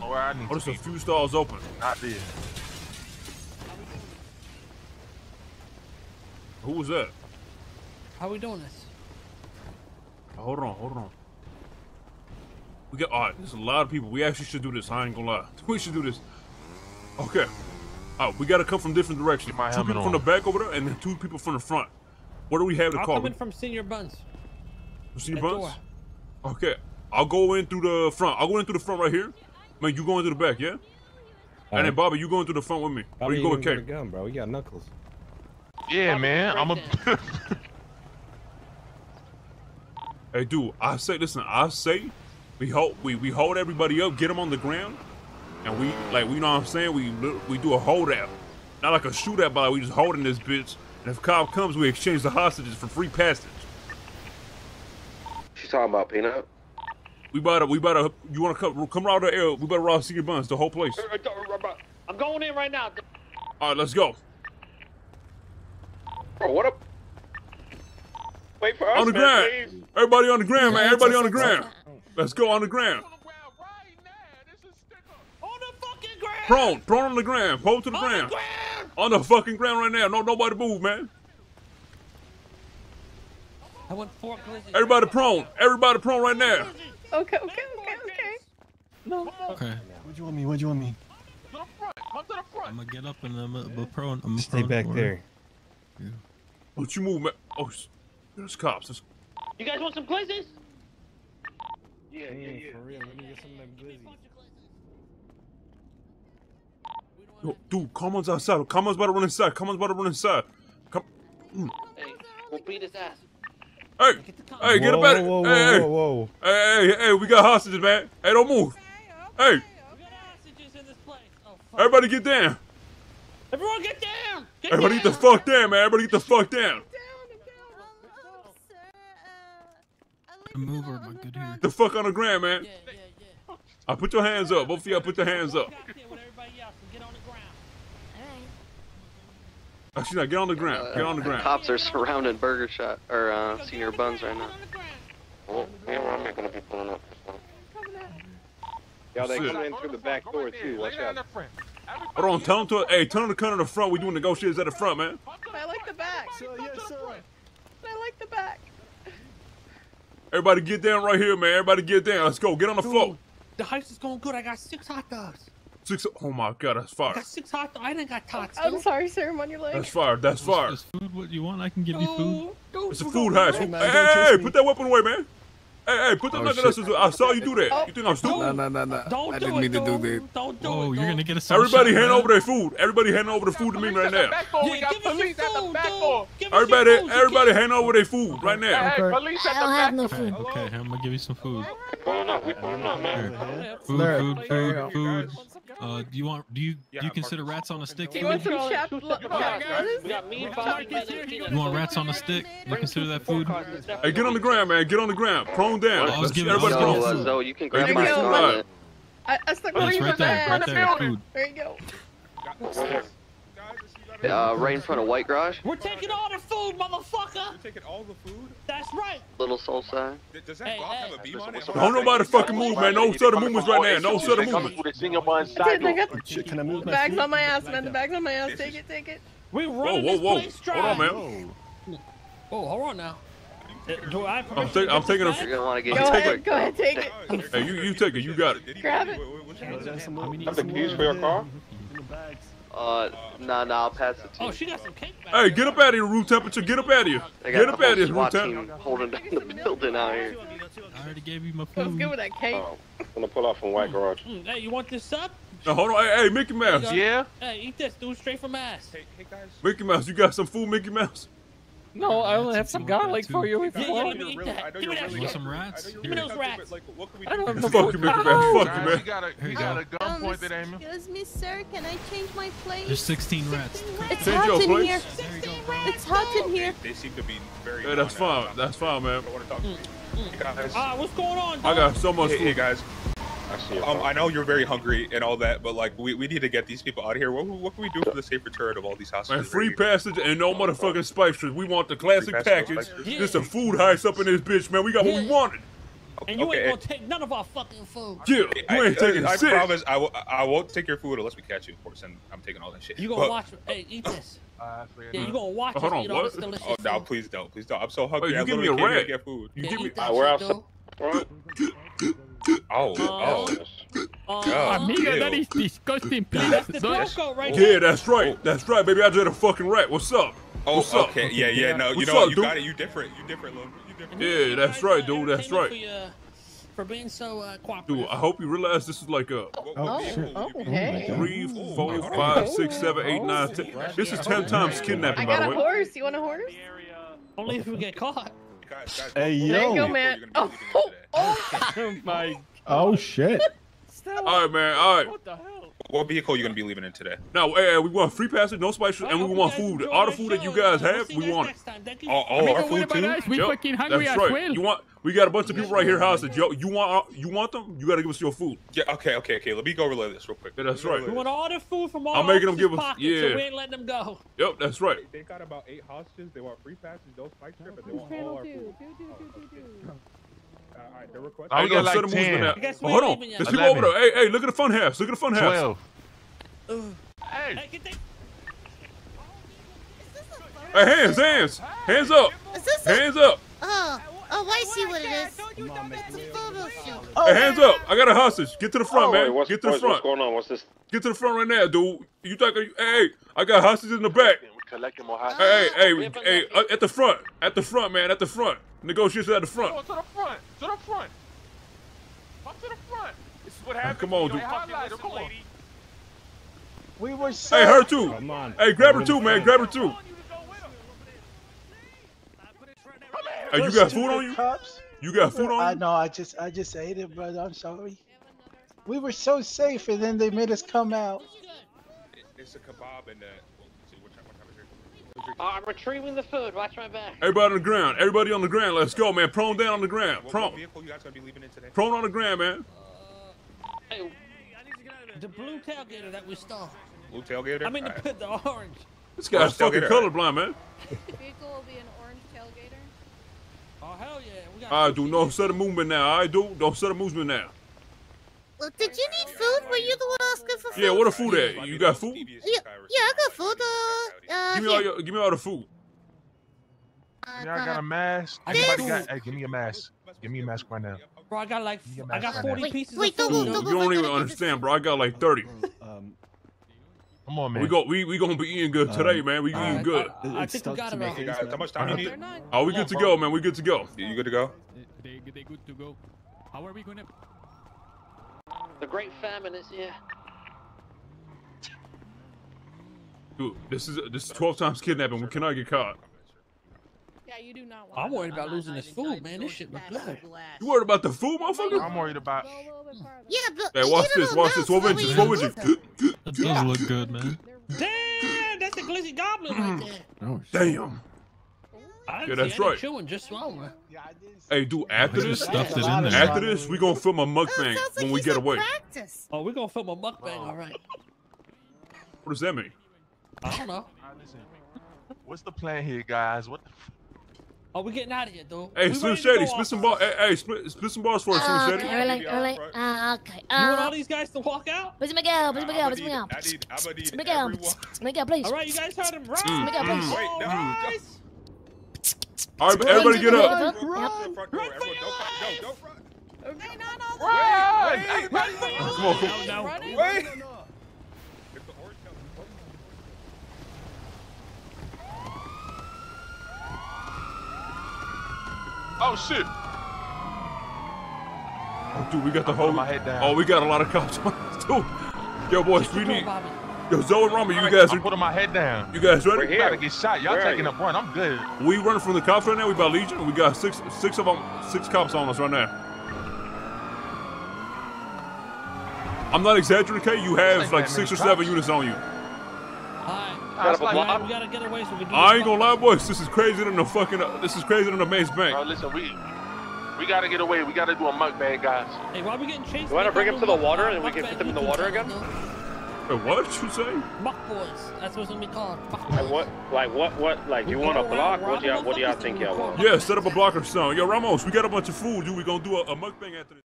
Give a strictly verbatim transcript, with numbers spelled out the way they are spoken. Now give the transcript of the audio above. don't know where I need oh, to be. Oh, there's a few stalls open. Not there. Who was that? How are we doing this? Oh, hold on, hold on. We got, all right, there's a lot of people. We actually should do this. I ain't gonna lie. We should do this. Okay. All right, we gotta come from different directions. Two people from the back over there and then two people from the front. What do we have to call? I'm coming from Señor Buns. Señor Buns? Okay. I'll go in through the front. I'll go in through the front right here. Man, you going through the back, yeah? All and then, Bobby, you going through the front with me. Bobby, you go with Kate. Gun, bro. We got knuckles. Yeah, Bobby, man. I'm a... Hey, dude, I say, listen, I say... We hold, we, we hold everybody up, get them on the ground, and we, like, we know what I'm saying? We we do a hold out. Not like a shootout, but like we just holding this bitch. And if Cobb comes, we exchange the hostages for free passage. She's talking about Peanut? We about to, we about to, you want to come, come around the area, we better rob Señor Buns, the whole place. I'm going in right now. All right, let's go. Bro, what up? Wait for us, on the ground. Please. Everybody on the ground, man. Everybody on the ground. Let's go on the ground. On the fucking ground. Prone, prone on the ground. Hold to the ground. On the fucking ground right now. No, nobody move, man. I want four glizzies. Everybody prone. Everybody prone right now. Okay, okay, okay, okay. No. Okay. What do you want me? What do you want me? To the front. Come to the front. I'm gonna get up and I'm gonna prone. I'm stay back there. Yeah. Don't you move, man? Oh, there's cops. There's... You guys want some glizzies? Yeah, yeah, yeah, for real. Let me get some of them glizzies. Yo, dude, Carmen's outside. Carmen's about to run inside. Carmen's about to run inside. Come. Mm. Hey, we'll beat his ass. Hey, get hey, get whoa, up at whoa, it. Whoa, hey, whoa, whoa, whoa. Hey, hey, hey, we got hostages, man. Hey, don't move. Okay, okay, hey. We got hostages in this place. Oh, fuck. Everybody get down. Everyone get down. Get Everybody down. Get the fuck down, man. Everybody get the fuck down. Move over my good hair. The fuck on the ground, man. Yeah, yeah, yeah. I put your hands up. Both of y'all put your hands up. Actually, no, get on the ground. Get on the ground. Uh, cops are surrounding Burger Shot or uh, Señor Buns right now. Well, man, I'm not gonna be pulling up. Y'all, they coming in through the back door too. Watch out. Hold on, tell them to. Hey, tell them to come to the front. We doing negotiations at the front, man. I like the back. So, yes, sir. I like the back. Everybody get down right here, man. Everybody get down. Let's go. Get on the Dude, floor. The heist is going good. I got six hot dogs. Six. Oh my God, that's fire. I got six hot dogs. I didn't got tots. I'm dude. sorry, sir. I'm on your leg. That's fire. That's fire. Is food what you want? I can give oh, you food. Dude, it's a food heist. Hey, man, hey, hey put that weapon away, man. Hey, hey, put that weapon away. I saw you do that. Oh, you think I'm stupid? No, no, no, no. Don't I didn't do mean it, to do that. Don't do Whoa, it. Oh, you're going to get a Everybody hand over their food. Everybody hand over the food to me right now. We got police at the back door. Everybody, everybody hand over their food right now. Hey, police at the back door. Okay, okay, I'm going to give you some food. We're not, we're not, man. Food, food, food, food. Uh, do you want, do you, do you consider rats on a stick? You want some chef? You want rats on a stick? You consider that food? Hey, get on the ground, man. Get on the ground. Prone down. I was giving everybody food. So, so you can grab hey, my food. I, I stuck oh, right, right there, right there, the food. There you go. Uh, right in front of White Garage. We're taking all the food, motherfucker. We're taking all the food? That's right. Little soul side. Does that hey, hey. have a beam on it? Don't nobody fucking move, man. No sudden movements right now. No sudden movements. Can I move my bags on my ass, man. The bags on my ass. Take it, take it. We're running this place dry. Hold on, man. Oh, hold on now. Do I I'm, take, I'm taking a. You're gonna want to get. Go ahead, take it. Go ahead, take it. Hey, you, you take it. You got it. Grab it. Have the keys for your car? Uh, nah, nah, I'll pass it to you. Oh, she got some cake back. Hey, get up out of here, room temperature. Get up out of here. Get up out of here, room temperature. Holding down the building out here. I already gave you my food. Let's get with that cake. Oh, I'm gonna pull off from White Garage. Hey, you want this up? Now, hold on. Hey, hey, Mickey Mouse. Yeah. Hey, eat this, dude. Straight from ass. Hey, hey guys. Mickey Mouse, you got some food, Mickey Mouse? No, I only have some garlic for you if you want. Give me that shit. Some rats? Give me those rats. I don't have the food. Fuck you, Mickey Mouse. Fuck you, man. You got a gun pointed at me. Excuse me, sir. Can I change my plate? There's sixteen rats. It's hot in here. It's hot in here. They seem to be very. Yeah, that's fine. That's fine, man. Ah, what's going on? I got so much food, guys. Um, I know you're very hungry and all that, but like we, we need to get these people out of here. What, what can we do for the safe return of all these hostages? Man, free passage and no motherfucking spike streets. We want the classic package. There's some food heist up in this bitch, man. We got what we wanted. And you okay. ain't gonna take none of our fucking food. Yeah, you I, ain't I, taking I, shit. I promise I, w I won't take your food unless we catch you, of course, and I'm taking all that shit. You gonna but, watch, uh, hey, eat this. Uh, yeah, you gonna watch uh, us on, eat what? all this delicious oh, food. Oh, no, please don't, please don't. I'm so hungry, oh, I literally can't even get food. You yeah, give me a rat. You give me Oh, oh. Uh, God, amiga, that is disgusting, please. That's the taco right there. Yeah, that's right, that's right, baby. I did a fucking rat, what's up? Oh, what's okay, up? yeah, yeah, no, you what's know what, you dude? got it, you different, you different, little you different. Yeah, that's right, dude, that's right. For, your, for being so uh, cooperative. Dude, I hope you realize this is like a oh, shit. Oh, hey. three, four, oh, five, oh, six, seven, eight, oh, nine, ten. This is ten times kidnapping, by the way. I got a horse, you want a horse? Only if we get caught. Guys, guys, hey, yo. There you go, man. Oh, oh, oh. oh, my. Oh, shit. All right, man, all right. What the hell? What vehicle are you gonna be leaving in today? No, hey, we want free passage, no spices, and we want food. All the food that you guys have, we want it. All, all I mean, our food too. Us. We yep. fucking hungry as right. well. You want? We got a bunch of people right here hostage. Yo, you want? Our, you want them? You gotta give us your food. Yeah. Okay. Okay. Okay. Let me go relay this real quick. Yeah, that's right. We want all the food from all. I'm making them give us. Pockets, yeah. So we ain't letting them go. Yep. That's right. They got about eight hostages. They want free passage, no spice trip, but they want all our food. All right, they're requesting. I got like ten. Out. Oh, hold on, there's people over there. Hey, hey, look at the fun halves. Look at the fun halves. twelve. Hey. Hey, get that. Hey, hands, hands, hands up, is this a... hands up. Oh, oh, I see what it is. On, it's a photo shoot. Oh, hey, hands up. I got a hostage. Get to the front, oh, man. Wait, get to the front. What's going on? What's this? Get to the front right now, dude. You talk. Hey, I got hostages in the back. Collecting more hostage. Hey, hey, hey, hey, at the front, at the front, man, at the front. Negotiation at the front. Oh, to the front, to the front. Up to the front. This is what happened. Come on, dude. Listen, come on. We were so Hey, her too. Come on. Hey, grab her too, man. Grab her too. Hey, you got food on you? You got food on you? I know. I just, I just ate it, brother. I'm sorry. We were so safe, and then they made us come out. It's a kebab and that. Uh, I'm retrieving the food. Watch my back. Everybody on the ground. Everybody on the ground. Let's go, man. Prone down on the ground. Prone. What vehicle you guys gonna be leaving in today? Prone on the ground, man. Uh, hey, I need to get out of there. The blue tailgater that we stole. Blue tailgater? I mean, the, right. the orange. This guy's fucking colorblind, man. The vehicle will be an orange tailgater. Oh, hell yeah. We got all right, dude. No sudden movement now. All right, dude. No sudden movement now. Well, did you need food? Were you the one asking for food? Yeah, what the food at? You got food? Yeah, yeah I got food. Uh, uh, give, me all your, give me all the food. Uh, Y'all got a mask? Everybody got, hey, give me a mask. Give me a mask right now. Bro, I got like I got forty wait, pieces wait, of food. Dude, you don't even understand, bro. I got like thirty. Um, Come on, man. We go. We we gonna be eating good today, um, man. We eating uh, good. I, I, I think we got it. How much time you need? Oh, we good to go, man. We good to go. You good to go? They they good to go. How are we gonna? The great famine is here. Dude, this is this is twelve times kidnapping. We cannot get caught. Yeah, you do not want. I'm worried about losing this food, man. This shit look good. You worried about the food, motherfucker? I'm worried about. Yeah, but hey, watch this. Watch this. Twelve inches. Twelve inches. That does look good, man. Damn, that's a glizzy goblin right there. Oh, damn. Yeah, that's right. Chewing, just hey, dude, after this, after this, we gonna film a mukbang oh, when like we get away. Practice. Oh, we gonna film a mukbang, all right. What does that mean? I don't know. What's the plan here, guys? What the f oh, we getting out of here, dude. Hey, we Slim Shady, spit some bars. Hey, hey, split, split some bars for us, uh, Slim Shady. Really, really, uh, okay. Uh, you want all these guys to walk out? Where's Miguel? Where's Miguel? Where's Miguel? Miguel, Miguel, please. All right, you guys heard him, right? Miguel, please. All right. All right, but everybody get up. Run, run, run, run for your life! Don't run! Run! Wait! Run for your life! Come on, come on. Wait! Oh, shit! Oh, dude, we got the whole... Oh, we got a lot of cops on us, too. Yo, boys, we need... Yo, Zoe and Rama, you right, guys I'm are putting my head down. You guys ready? We're here. I'm about to get shot. Y'all taking up run. I'm good. We running from the cops right now. We by Legion. We got six, six of them, six cops on us right now. I'm not exaggerating, K. You have like six or cops. seven units on you. All right. I, like, man, we gotta get away so we can do I ain't gonna lie, boys. This is crazier than the fucking. Uh, this is crazier than the Maze Bank. Bro, listen, we we gotta get away. We gotta do a mukbang, guys. Hey, why are we getting chased? You wanna bring them to the water and we can put them in the water again? A what did you say? Buck boys. That's what's gonna be called. Like what? Like what? What? Like you want a block? What do y'all? What do y'all think y'all want? Yeah, set up a block or something. Yo, Ramos, we got a bunch of food. Dude, we gonna do a, a mukbang after this.